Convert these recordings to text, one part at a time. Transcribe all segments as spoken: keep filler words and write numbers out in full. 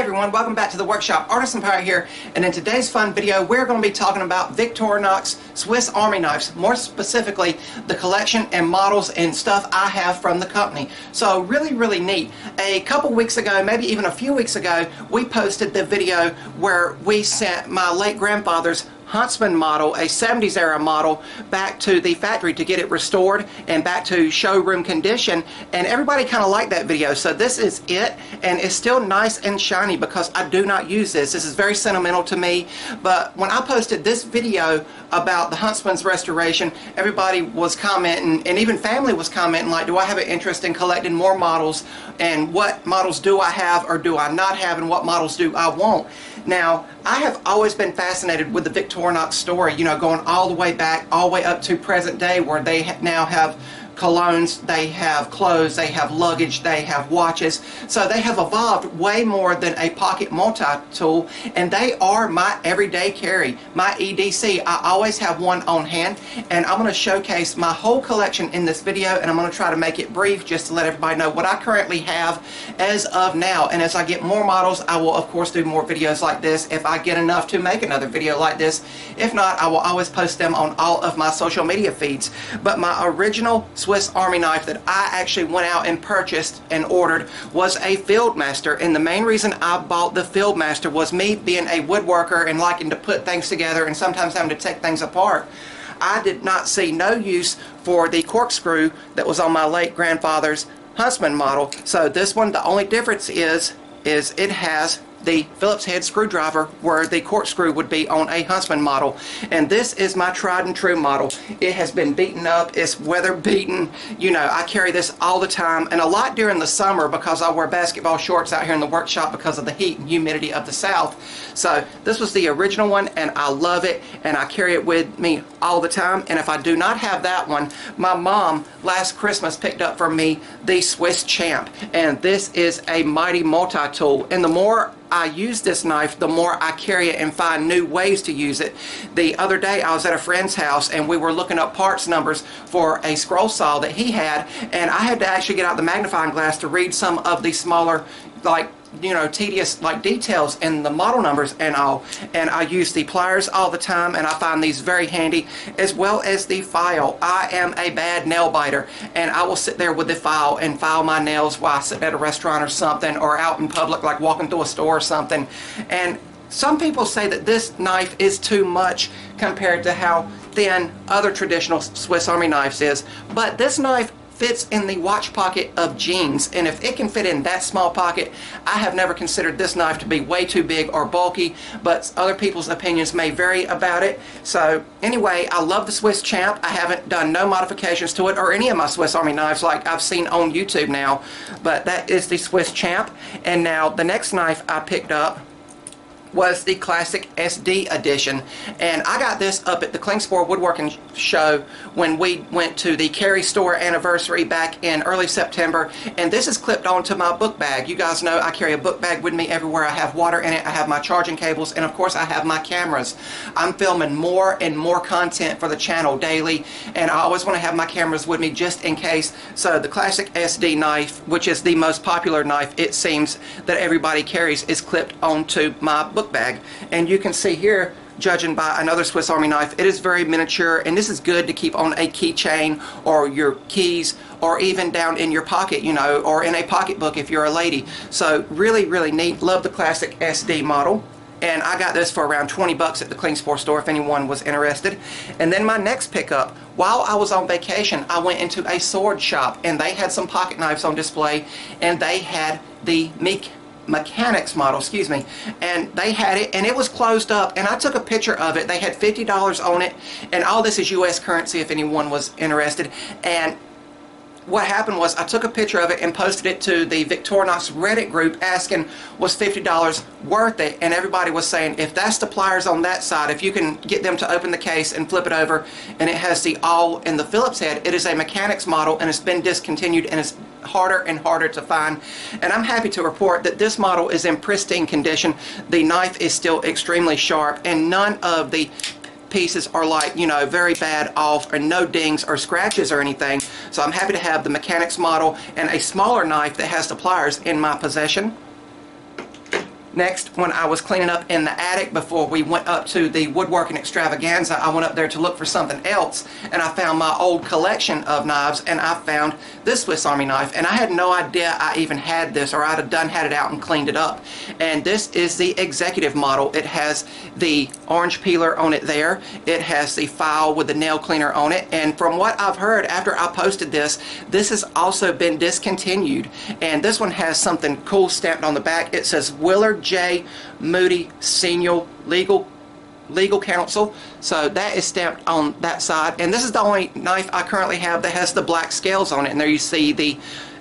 Hey everyone, welcome back to the workshop. Artisan Pirate here, and in today's fun video we're going to be talking about Victorinox Swiss Army Knives, more specifically the collection and models and stuff I have from the company. So really, really neat. A couple weeks ago, maybe even a few weeks ago, we posted the video where we sent my late grandfather's Huntsman model, a seventies era model, back to the factory to get it restored and back to showroom condition, and everybody kind of liked that video. So this is it, and it's still nice and shiny because I do not use this. This is very sentimental to me, but when I posted this video about the Huntsman's restoration, everybody was commenting, and even family was commenting, like, do I have an interest in collecting more models, and what models do I have or do I not have, and what models do I want? Now, I have always been fascinated with the Victorinox story, you know, going all the way back, all the way up to present day, where they ha now have colognes, they have clothes, they have luggage, they have watches. So they have evolved way more than a pocket multi-tool, and they are my everyday carry, my E D C. I always have one on hand, and I'm going to showcase my whole collection in this video, and I'm going to try to make it brief just to let everybody know what I currently have as of now. And as I get more models, I will of course do more videos like this if I get enough to make another video like this. If not, I will always post them on all of my social media feeds. But my original Swiss Army knife that I actually went out and purchased and ordered was a Fieldmaster, and the main reason I bought the Fieldmaster was me being a woodworker and liking to put things together and sometimes having to take things apart. I did not see no use for the corkscrew that was on my late grandfather's Huntsman model, so this one, the only difference is is it has the Phillips head screwdriver where the corkscrew would be on a Huntsman model. And this is my tried and true model. It has been beaten up, it's weather beaten, you know, I carry this all the time, and a lot during the summer because I wear basketball shorts out here in the workshop because of the heat and humidity of the South. So this was the original one, and I love it, and I carry it with me all the time. And if I do not have that one, my mom last Christmas picked up for me the Swiss Champ, and this is a mighty multi-tool, and the more I use this knife, the more I carry it and find new ways to use it. The other day I was at a friend's house, and we were looking up parts numbers for a scroll saw that he had, and I had to actually get out the magnifying glass to read some of the smaller, like, you know, tedious like details and the model numbers and all. And I use the pliers all the time, and I find these very handy, as well as the file. I am a bad nail biter, and I will sit there with the file and file my nails while I sit at a restaurant or something, or out in public, like walking through a store or something. And some people say that this knife is too much compared to how thin other traditional Swiss Army knives is, but this knife fits in the watch pocket of jeans, and if it can fit in that small pocket, I have never considered this knife to be way too big or bulky, but other people's opinions may vary about it. So anyway, I love the Swiss Champ. I haven't done no modifications to it or any of my Swiss Army knives like I've seen on YouTube now, but that is the Swiss Champ. And now the next knife I picked up was the classic S D edition, and I got this up at the Klingspor woodworking show when we went to the Carry Store anniversary back in early September, and this is clipped onto my book bag. You guys know I carry a book bag with me everywhere. I have water in it, I have my charging cables, and of course I have my cameras. I'm filming more and more content for the channel daily, and I always want to have my cameras with me just in case. So the classic S D knife, which is the most popular knife it seems that everybody carries, is clipped onto my book bag, and you can see here, judging by another Swiss Army knife, it is very miniature, and this is good to keep on a keychain or your keys, or even down in your pocket, you know, or in a pocketbook if you're a lady. So really, really neat. Love the classic S D model, and I got this for around twenty bucks at the Klingspor store if anyone was interested. And then my next pickup, while I was on vacation, I went into a sword shop, and they had some pocket knives on display, and they had the Meek Mechanics model, excuse me, and they had it, and it was closed up, and I took a picture of it. They had fifty dollars on it, and all this is U S currency if anyone was interested. And what happened was I took a picture of it and posted it to the Victorinox Reddit group asking, was fifty dollars worth it? And everybody was saying, if that's the pliers on that side, if you can get them to open the case and flip it over, and it has the awl in the Phillips head, it is a Mechanics model, and it's been discontinued, and it's harder and harder to find. And I'm happy to report that this model is in pristine condition. The knife is still extremely sharp, and none of the pieces are, like, you know, very bad off, or no dings or scratches or anything. So I'm happy to have the Mechanics model and a smaller knife that has the pliers in my possession. Next, when I was cleaning up in the attic before we went up to the woodworking extravaganza, I went up there to look for something else, and I found my old collection of knives, and I found this Swiss Army knife, and I had no idea I even had this, or I'd have done had it out and cleaned it up. And this is the executive model. It has the orange peeler on it there. It has the file with the nail cleaner on it, and from what I've heard after I posted this, this has also been discontinued. And this one has something cool stamped on the back. It says Willard J. Moody, Senior Legal Legal Counsel. So that is stamped on that side. And this is the only knife I currently have that has the black scales on it. And there you see the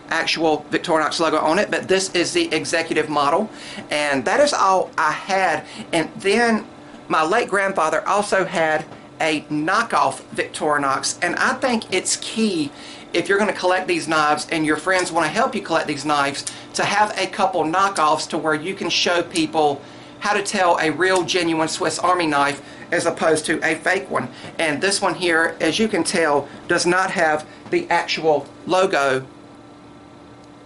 actual Victorinox logo on it. But this is the executive model. And that is all I had. And then my late grandfather also had a knockoff Victorinox. And I think it's key, if you're going to collect these knives and your friends want to help you collect these knives, to have a couple knockoffs to where you can show people how to tell a real genuine Swiss Army knife as opposed to a fake one. And this one here, as you can tell, does not have the actual logo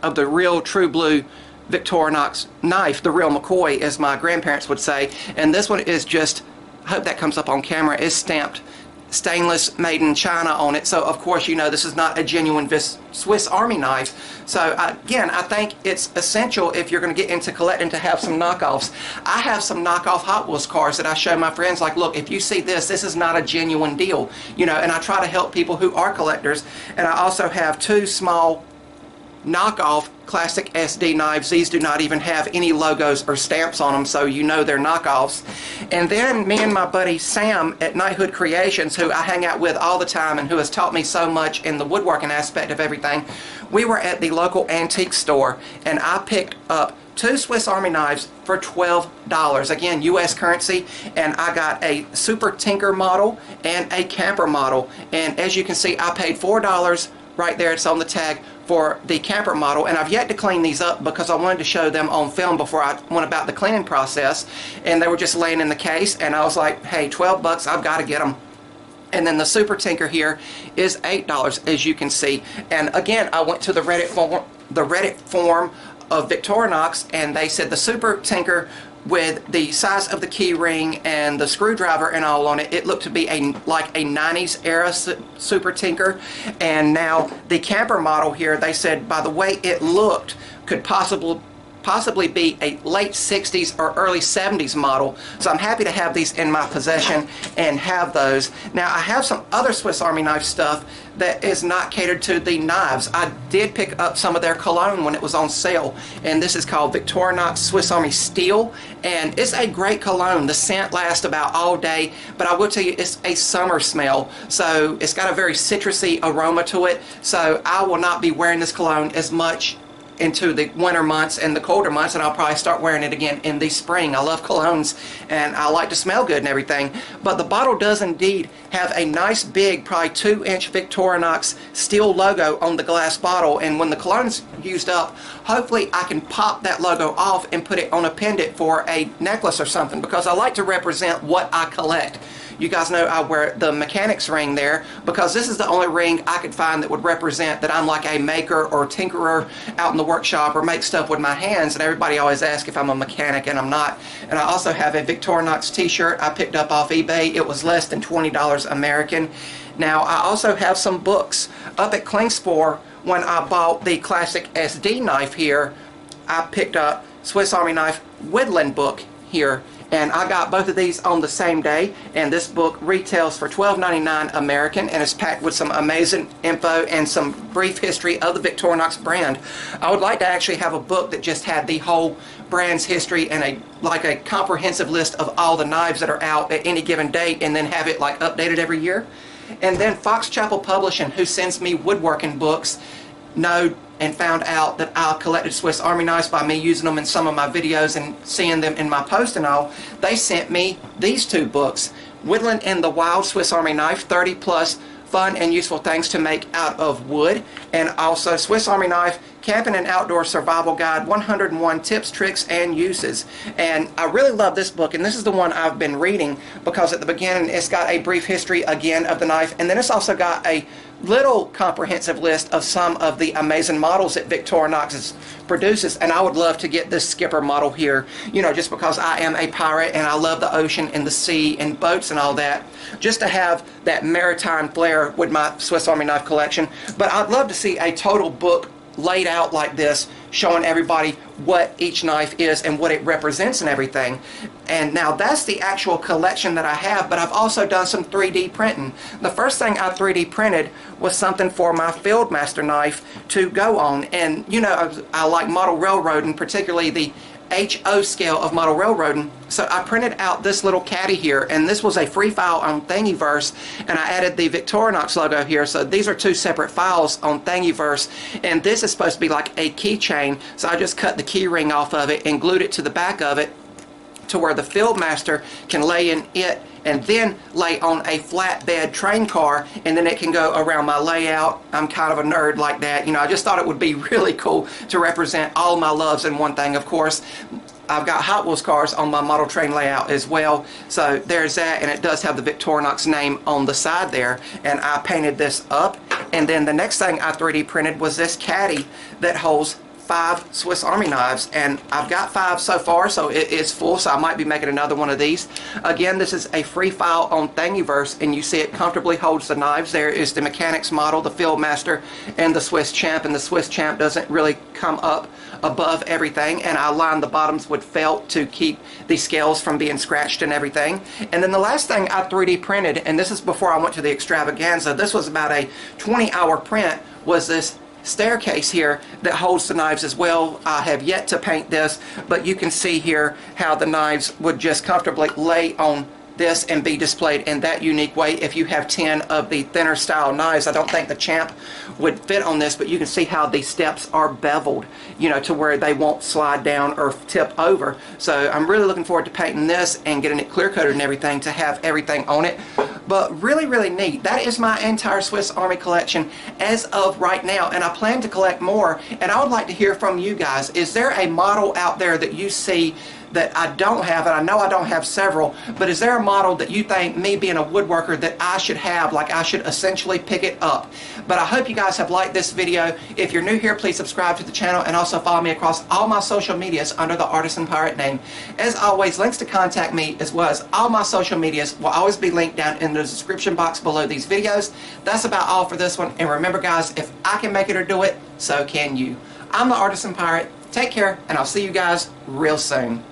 of the real true blue Victorinox knife, the real McCoy, as my grandparents would say. And this one is just, I hope that comes up on camera, is stamped stainless made in China on it. So of course, you know, this is not a genuine Swiss Army knife. So again, I think it's essential, if you're going to get into collecting, to have some knockoffs. I have some knockoff Hot Wheels cars that I show my friends, like, look, if you see this, this is not a genuine deal, you know. And I try to help people who are collectors. And I also have two small knockoff classic S D knives. These do not even have any logos or stamps on them, so you know they're knockoffs. And then me and my buddy Sam at Nighthood Creations, who I hang out with all the time and who has taught me so much in the woodworking aspect of everything, we were at the local antique store, and I picked up two Swiss Army knives for twelve dollars, again U S currency. And I got a Super Tinker model and a Camper model. And as you can see, I paid four dollars. Right there, it's on the tag for the Camper model. And I've yet to clean these up because I wanted to show them on film before I went about the cleaning process. And they were just laying in the case, and I was like, hey, twelve bucks, I've got to get them. And then the Super Tinker here is eight dollars, as you can see. And again, I went to the Reddit form, the Reddit form of Victorinox, and they said the Super Tinker, with the size of the key ring and the screwdriver and all on it, it looked to be a like a nineties era su Super Tinker. And now the Camper model here, they said by the way it looked, could possibly possibly be a late sixties or early seventies model. So I'm happy to have these in my possession and have those. Now I have some other Swiss Army knife stuff that is not catered to the knives. I did pick up some of their cologne when it was on sale, and this is called Victorinox Swiss Army Steel, and it's a great cologne. The scent lasts about all day, but I will tell you, it's a summer smell, so it's got a very citrusy aroma to it. So I will not be wearing this cologne as much into the winter months and the colder months, and I'll probably start wearing it again in the spring. I love colognes and I like to smell good and everything, but the bottle does indeed have a nice big, probably two inch Victorinox steel logo on the glass bottle. And when the cologne's used up, hopefully I can pop that logo off and put it on a pendant for a necklace or something, because I like to represent what I collect. You guys know I wear the mechanics ring there because this is the only ring I could find that would represent that I'm like a maker or tinkerer out in the workshop, or make stuff with my hands. And everybody always asks if I'm a mechanic, and I'm not. And I also have a Victorinox t-shirt I picked up off eBay. It was less than twenty dollars American. Now I also have some books. Up at Klingspor, when I bought the classic S D knife here, I picked up Swiss Army Knife Woodland book here. And I got both of these on the same day, and this book retails for twelve ninety-nine American, and it's packed with some amazing info and some brief history of the Victorinox brand. I would like to actually have a book that just had the whole brand's history and a like a comprehensive list of all the knives that are out at any given date, and then have it like updated every year. And then Fox Chapel Publishing, who sends me woodworking books, know and found out that I collected Swiss Army knives by me using them in some of my videos and seeing them in my post and all. They sent me these two books, Woodland and the Wild Swiss Army Knife, thirty plus fun and useful things to make out of wood, and also Swiss Army Knife Camping and Outdoor Survival Guide, one hundred and one Tips, Tricks, and Uses. And I really love this book, and this is the one I've been reading, because at the beginning it's got a brief history again of the knife, and then it's also got a little comprehensive list of some of the amazing models that Victorinox produces, and I would love to get this skipper model here, you know, just because I am a pirate and I love the ocean and the sea and boats and all that, just to have that maritime flair with my Swiss Army Knife collection. But I'd love to see a total book laid out like this, showing everybody what each knife is and what it represents and everything. And now that's the actual collection that I have, but I've also done some three D printing. The first thing I three D printed was something for my Fieldmaster knife to go on. And you know, I, I like model railroading, particularly the H O scale of model railroading. So I printed out this little caddy here, and this was a free file on Thingiverse, and I added the Victorinox logo here. So these are two separate files on Thingiverse, and this is supposed to be like a keychain. So I just cut the key ring off of it and glued it to the back of it to where the Fieldmaster can lay in it and then lay on a flatbed train car, and then it can go around my layout. I'm kind of a nerd like that. You know, I just thought it would be really cool to represent all my loves in one thing. Of course, I've got Hot Wheels cars on my model train layout as well. So there's that, and it does have the Victorinox name on the side there, and I painted this up. And then the next thing I three D printed was this caddy that holds five Swiss Army knives, and I've got five so far, so it is full, so I might be making another one of these. Again, this is a free file on Thingiverse, and you see it comfortably holds the knives. There is the Mechanics Model, the Fieldmaster, and the Swiss Champ, and the Swiss Champ doesn't really come up above everything, and I lined the bottoms with felt to keep the scales from being scratched and everything. And then the last thing I three D printed, and this is before I went to the extravaganza, this was about a twenty hour print, was this staircase here that holds the knives as well. I have yet to paint this, but you can see here how the knives would just comfortably lay on this and be displayed in that unique way. If you have ten of the thinner style knives, I don't think the Champ would fit on this, but you can see how the steps are beveled, you know, to where they won't slide down or tip over. So I'm really looking forward to painting this and getting it clear coated and everything to have everything on it. But really, really neat. That is my entire Swiss Army collection as of right now, and I plan to collect more, and I would like to hear from you guys. Is there a model out there that you see that I don't have, and I know I don't have several, but is there a model that you think, me being a woodworker, that I should have, like I should essentially pick it up? But I hope you guys have liked this video. If you're new here, please subscribe to the channel, and also follow me across all my social medias under the Artisan Pirate name. As always, links to contact me as well as all my social medias will always be linked down in the description box below these videos. That's about all for this one, and remember guys, if I can make it or do it, so can you. I'm the Artisan Pirate. Take care, and I'll see you guys real soon.